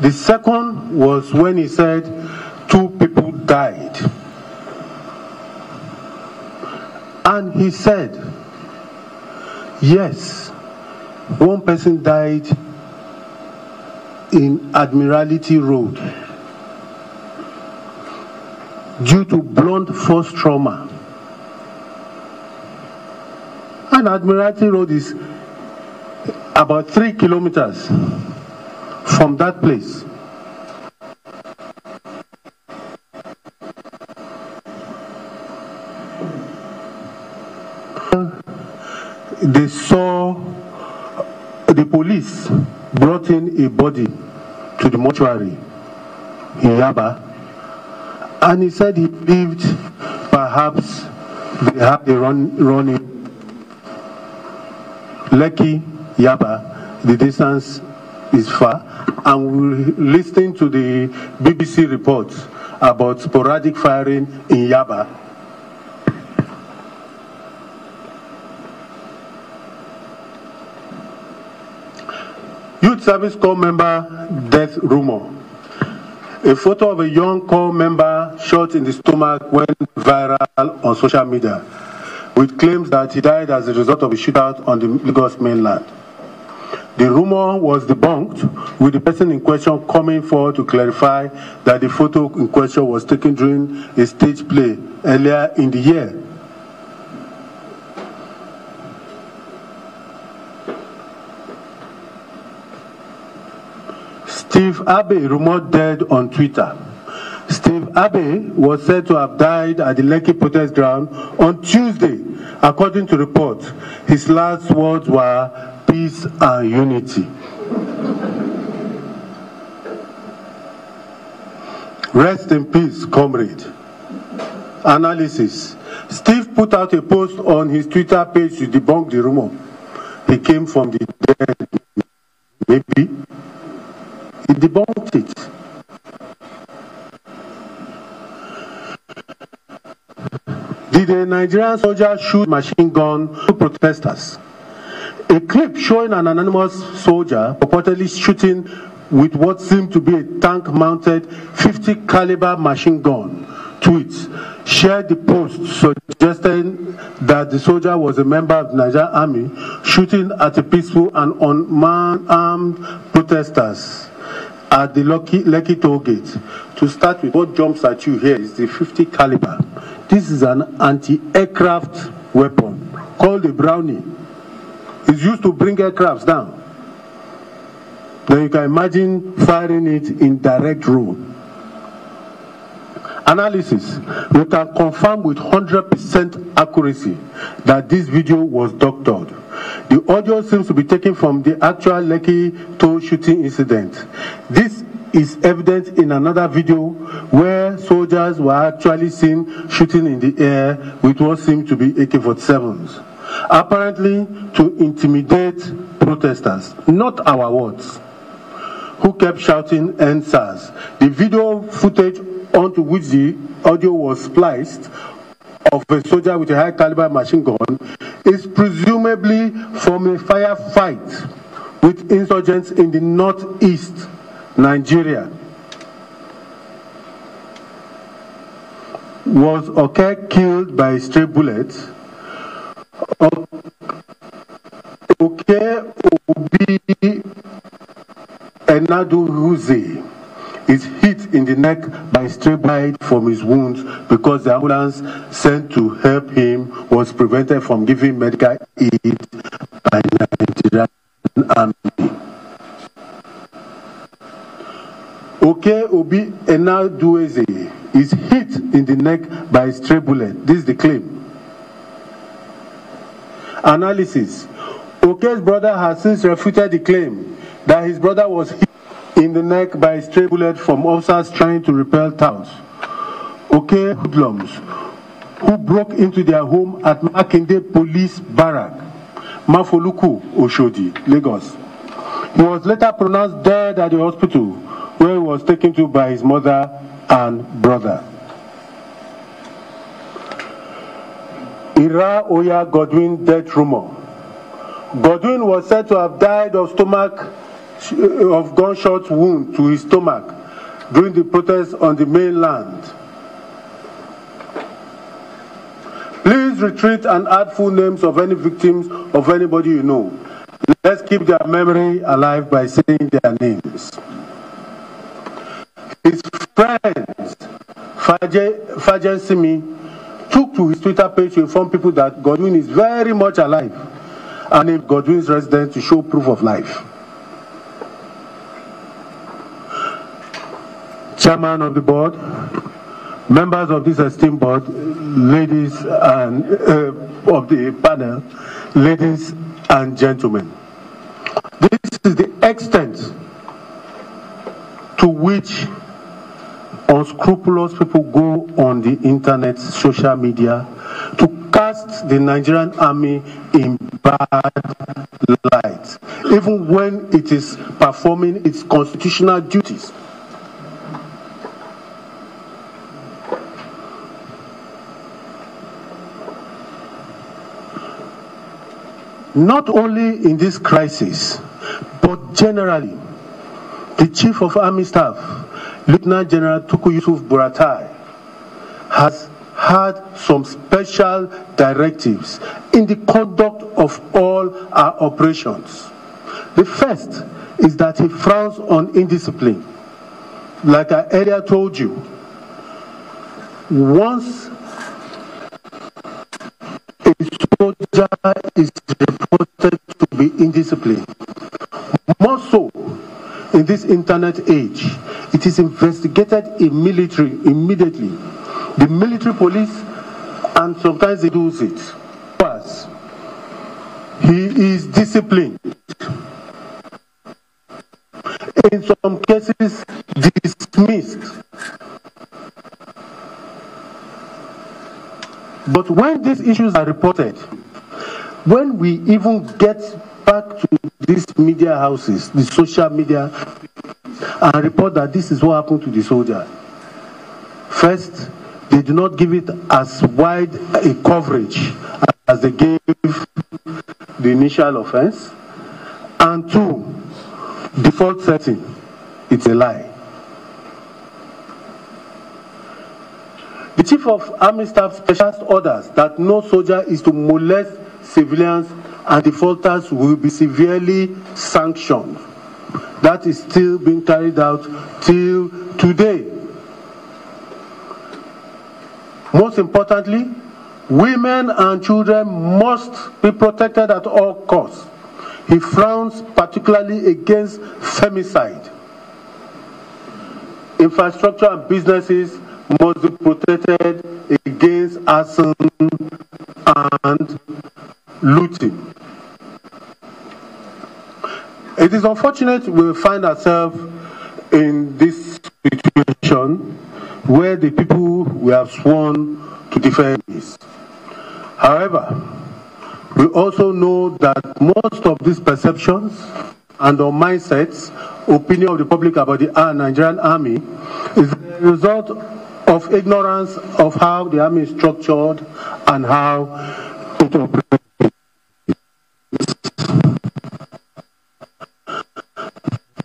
The second was when he said 2 people died. And he said, yes, 1 person died in Admiralty Road due to blunt force trauma. And Admiralty Road is about 3 kilometers from that place. They saw the police brought in a body to the mortuary in Yaba, and he said he believed perhaps they had a run in Lekki, Yaba. The distance is far, and we listened to the BBC reports about sporadic firing in Yaba. Youth Service Corps member death rumor. A photo of a young corps member shot in the stomach went viral on social media, with claims that he died as a result of a shootout on the Lagos mainland. The rumor was debunked, with the person in question coming forward to clarify that the photo in question was taken during a stage play earlier in the year. Steve Abbey rumored dead on Twitter. Steve Abbey was said to have died at the Lekki protest ground on Tuesday, according to reports. His last words were peace and unity. Rest in peace, comrade. Analysis. Steve put out a post on his Twitter page to debunk the rumor. He came from the dead, maybe. He debunked it. Did a Nigerian soldier shoot machine gun to protesters? A clip showing an anonymous soldier purportedly shooting with what seemed to be a tank-mounted 50 caliber machine gun. Tweets shared the post suggesting that the soldier was a member of the Nigerian army shooting at a peaceful and unarmed protesters at the Lekki Toll Gate. To start with, what jumps at you here is the 50 caliber. This is an anti-aircraft weapon called a Brownie. It's used to bring aircrafts down. Then you can imagine firing it in direct row. Analysis. We can confirm with 100% accuracy that this video was doctored. The audio seems to be taken from the actual Lekki toll shooting incident. This is evident in another video where soldiers were actually seen shooting in the air with what seemed to be AK-47s, apparently to intimidate protesters. Not our words. Who kept shouting NSAS. The video footage onto which the audio was spliced of a soldier with a high caliber machine gun is presumably from a firefight with insurgents in the northeast Nigeria. Was Oke killed by stray bullets? Okobi Enaduwezi is hit in the neck by stray bullet from his wounds because the ambulance sent to help him was prevented from giving medical aid by the Nigerian army. Okobi Enaduwezi is hit in the neck by stray bullet. This is the claim. Analysis. Oke's brother has since refuted the claim that his brother was hit in the neck by a stray bullet from officers trying to repel touts. Okay, hoodlums who broke into their home at Makinde Police Barrack, Mafoluku, Oshodi, Lagos. He was later pronounced dead at the hospital, where he was taken to by his mother and brother. Ira Oya Godwin death rumor. Godwin was said to have died of stomach gunshot wound to his stomach during the protest on the mainland. Please retreat and add full names of any victims of anybody you know. Let's keep their memory alive by saying their names. His friends, Fajen Simi, took to his Twitter page to inform people that Godwin is very much alive and named Godwin's residence to show proof of life. Chairman of the board, members of this esteemed board, ladies and of the panel, ladies and gentlemen, this is the extent to which unscrupulous people go on the internet, social media, to cast the Nigerian army in bad light, even when it is performing its constitutional duties. Not only in this crisis, but generally, the Chief of Army Staff, Lieutenant General Tuku Yusuf Buratai, has had some special directives in the conduct of all our operations. The first is that he frowns on indiscipline. Like I earlier told you, once a soldier is reported to be indisciplined, more so in this internet age, it is investigated immediately. The military police, and sometimes they do it. But he is disciplined. In some cases, dismissed. But when these issues are reported, when we even get back to these media houses, the social media, and report that this is what happened to the soldier, first, they do not give it as wide a coverage as they gave the initial offense, and two, default setting, it's a lie. The Chief of Army Staff Specialist orders that no soldier is to molest civilians, and defaulters will be severely sanctioned. That is still being carried out till today. Most importantly, women and children must be protected at all costs. He frowns particularly against femicide. Infrastructure and businesses must be protected against arson and looting. It is unfortunate we find ourselves in this situation where the people we have sworn to defend is. However, we also know that most of these perceptions and our mindsets, opinion of the public about the Nigerian army, is the result of ignorance of how the army is structured and how it operates.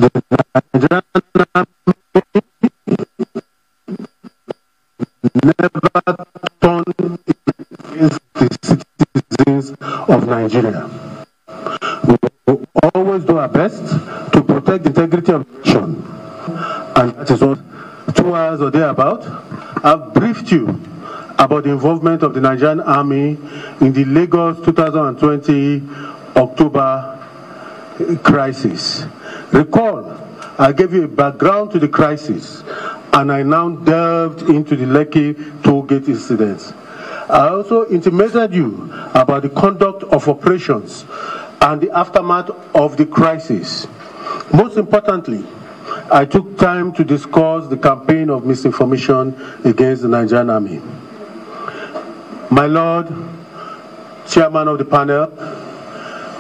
The Nigerian army never turned against the citizens of Nigeria. We will always do our best to protect the integrity of the nation, and that is what 2 hours or thereabout I've briefed you about the involvement of the Nigerian Army in the Lagos 2020 October crisis. Recall, I gave you a background to the crisis, and I now delved into the Lekki Toll Gate incidents. I also intimated you about the conduct of operations and the aftermath of the crisis. Most importantly, I took time to discuss the campaign of misinformation against the Nigerian Army. My Lord, Chairman of the panel,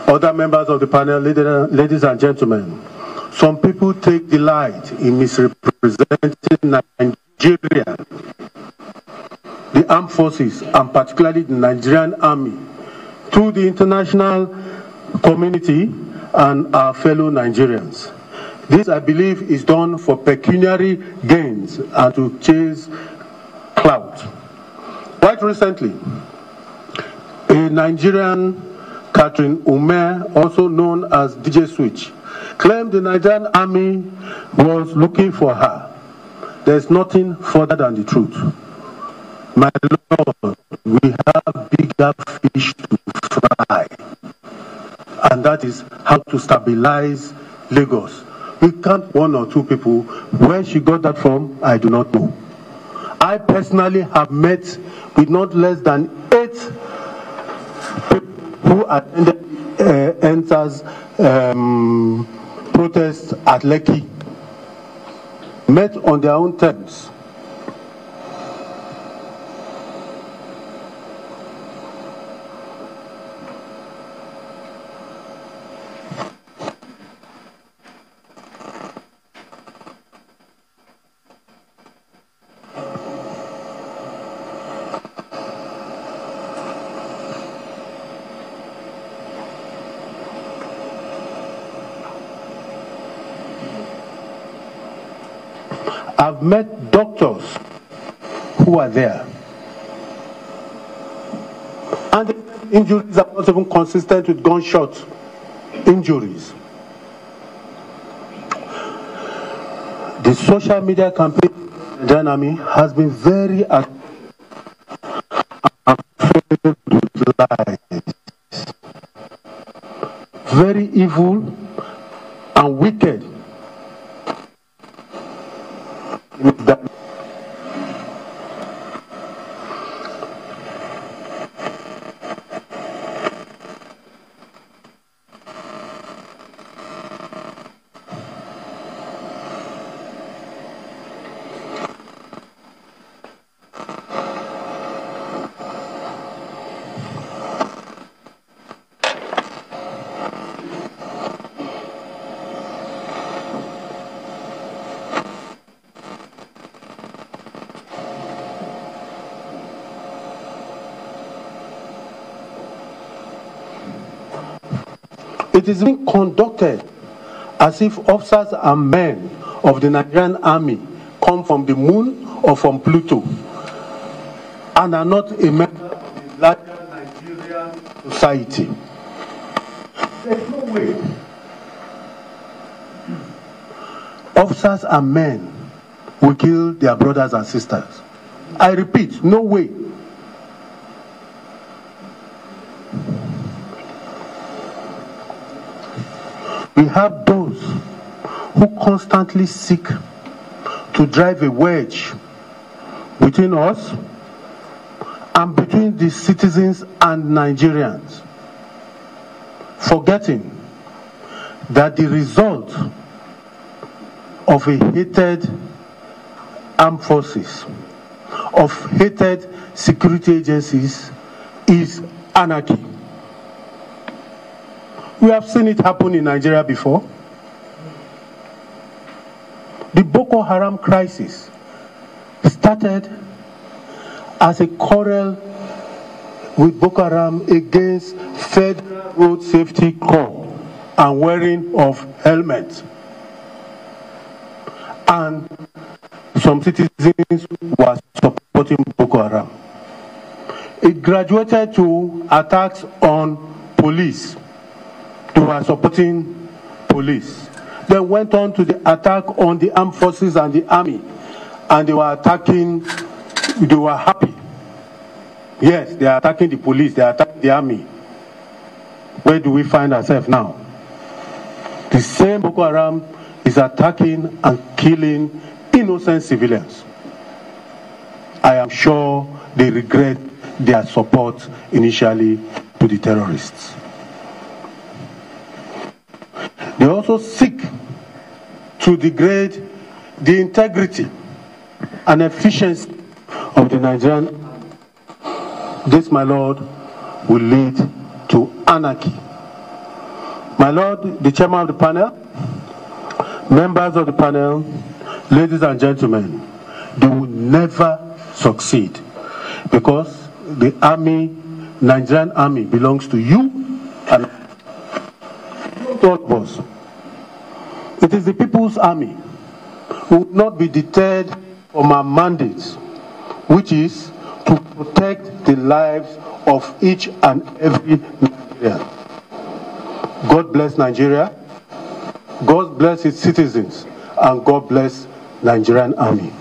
other members of the panel, ladies and gentlemen, some people take delight in misrepresenting Nigeria, the armed forces, and particularly the Nigerian Army, to the international community and our fellow Nigerians. This, I believe, is done for pecuniary gains and to chase clout. Quite recently, a Nigerian, Catherine Umeh, also known as DJ Switch, claimed the Nigerian army was looking for her. There's nothing further than the truth. My Lord, we have bigger fish to fry. And that is how to stabilize Lagos. We can't one or two people. Where she got that from, I do not know. I personally have met with not less than 8 people who attended ENSA's protest at Lekki, met on their own terms. I've met doctors who are there, and the injuries are not even consistent with gunshot injuries. The social media campaign in the army has been very active and filled with lies, very evil and wicked. It is being conducted as if officers and men of the Nigerian army come from the moon or from Pluto and are not a member of the larger Nigerian society. There's no way officers and men will kill their brothers and sisters. I repeat, no way. We have those who constantly seek to drive a wedge between us and between the citizens and Nigerians, forgetting that the result of a hated armed forces, of hated security agencies, is anarchy. We have seen it happen in Nigeria before. The Boko Haram crisis started as a quarrel with Boko Haram against Federal Road Safety Corps and wearing of helmets. And some citizens were supporting Boko Haram. It graduated to attacks on police. They were supporting police. They went on to the attack on the armed forces and the army, and they were attacking, they were happy. Yes, they are attacking the police, they are attacking the army. Where do we find ourselves now? The same Boko Haram is attacking and killing innocent civilians. I am sure they regret their support initially to the terrorists. They also seek to degrade the integrity and efficiency of the Nigerian army. This, my Lord, will lead to anarchy. My Lord, the chairman of the panel, members of the panel, ladies and gentlemen, they will never succeed because the army, Nigerian army, belongs to you and all of us. It is the People's Army who will not be deterred from our mandate, which is to protect the lives of each and every Nigerian. God bless Nigeria, God bless its citizens, and God bless Nigerian Army.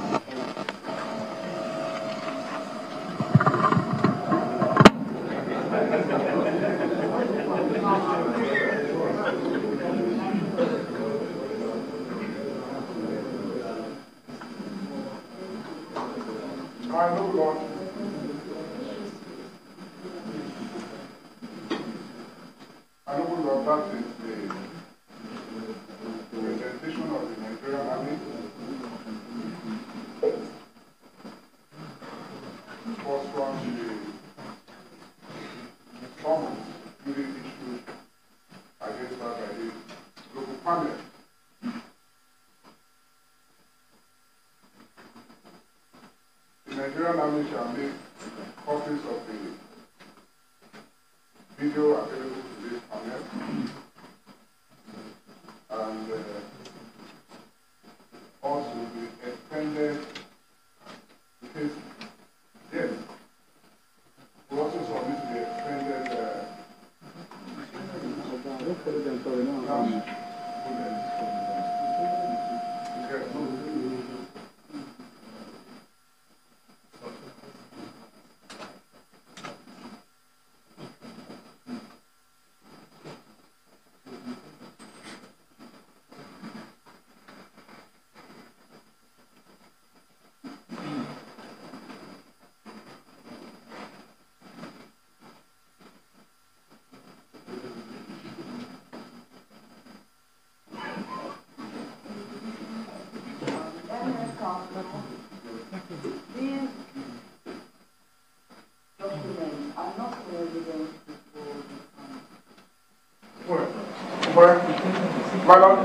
Madam, I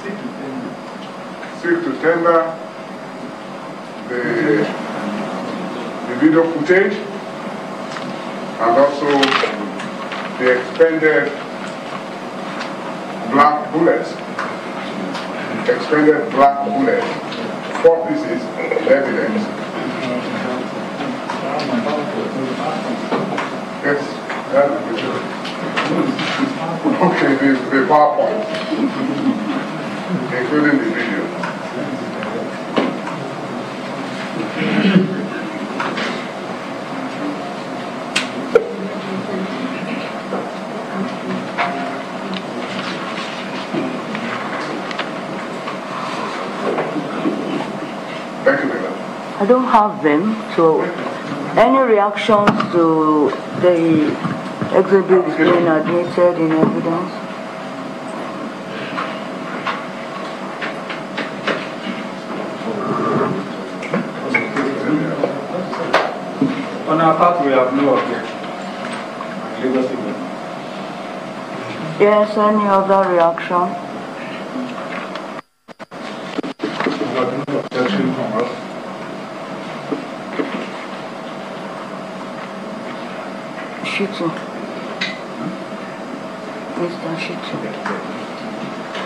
seek to tender the video footage and also the expended black bullets, four pieces of evidence. Yes, that is good. Okay, the PowerPoint, including the video. Thank you, madam. I don't have them, so any reactions to the exhibits being admitted in evidence? On our part, we have no objection. Yes, any other reaction?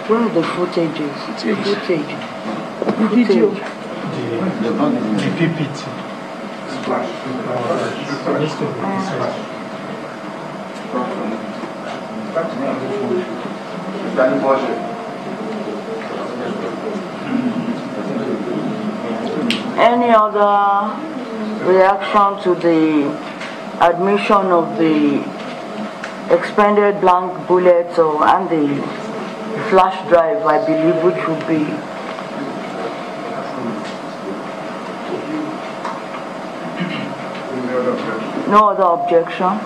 Where are the footages? Footage. The PPT. Splash. Any other reaction to the admission of the expended blank bullets or and the flash drive, I believe, which would be no other objection.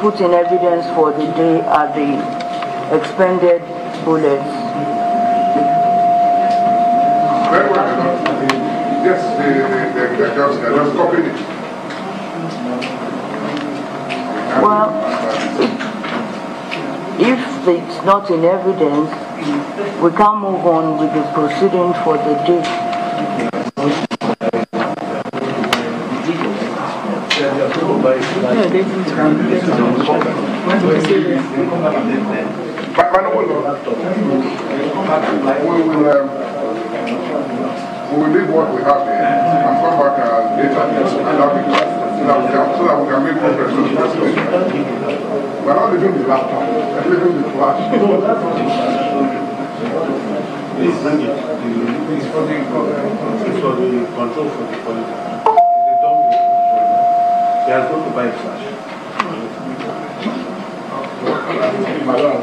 Put in evidence for the day are the expended bullets. Yes, they're just copying it. Well, if it's not in evidence, we can't move on with the proceeding for the day. We will leave what we have here and come back later and have it so that we can make progress on the presentation. We are not leaving the laptop, we are leaving the flash. It's for the control for the police. They don't do it. They are going to buy a flash.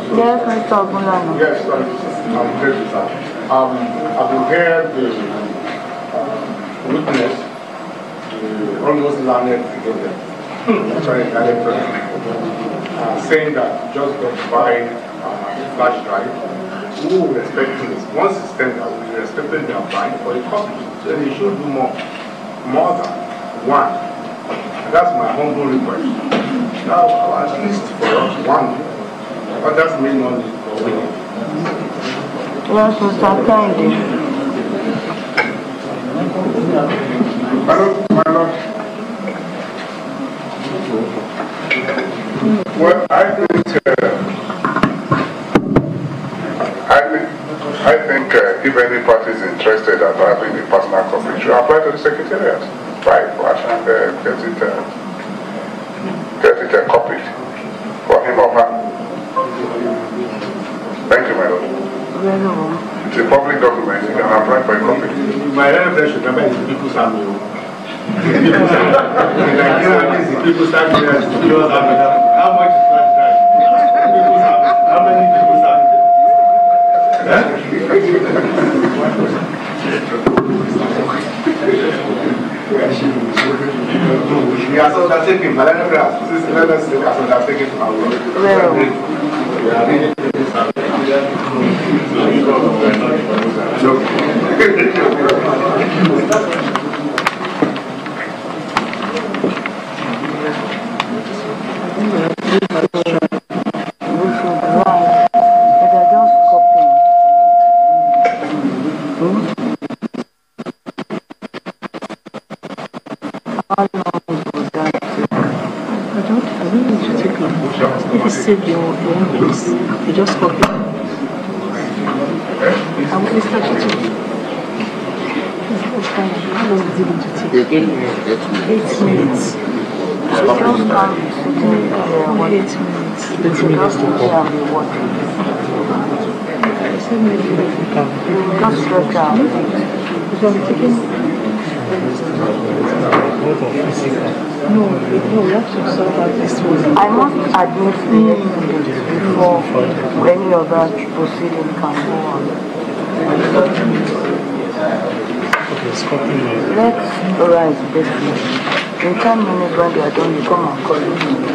Yes, Mr. Abulano. Yes, I'm very sorry. I've been here to witness the almost learned together, actually learned president, saying that just got by a flash drive, who will respect things? Once it's done, we will respect their mind for a copy. So they should do more than one. And that's my humble request. Now, at least for one. But that's me money for winning. Yes, Mr. Kennedy. My lord. Well, I think if any party is interested at having a personal copy, should apply to the secretariat. Right, for us and get it copied for him or her. Thank you, my lord. It's a public document. You can apply for a copy. My reference number is People's Army. People's Army. How much is that time? How many People's Army? We are undertaking. Let us look at undertaking from our work. I must admit before any other proceeding can go on. Please copy me. Let's rise briefly. In 10 minutes when they are done, you come and call me.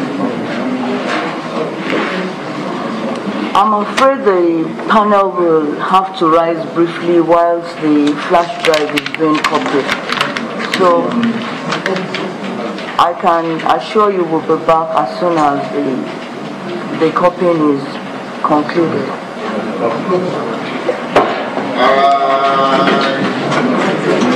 I'm afraid the panel will have to rise briefly whilst the flash drive is being copied. So I can assure you we'll be back as soon as the copying is concluded.